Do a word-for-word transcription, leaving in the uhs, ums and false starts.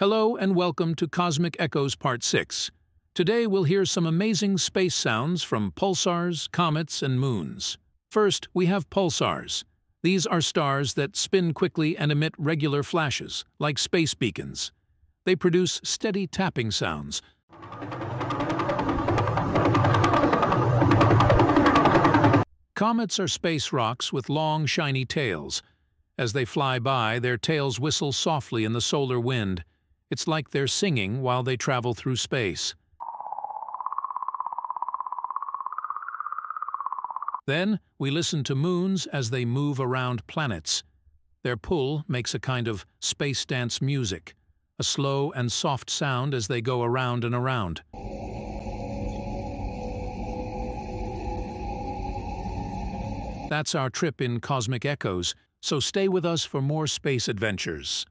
Hello and welcome to Cosmic Echoes Part six. Today we'll hear some amazing space sounds from pulsars, comets, and moons. First, we have pulsars. These are stars that spin quickly and emit regular flashes, like space beacons. They produce steady tapping sounds, Comets are space rocks with long, shiny tails. As they fly by, their tails whistle softly in the solar wind. It's like they're singing while they travel through space. Then, we listen to moons as they move around planets. Their pull makes a kind of space dance music, a slow and soft sound as they go around and around. That's our trip in Cosmic Echoes, so stay with us for more space adventures.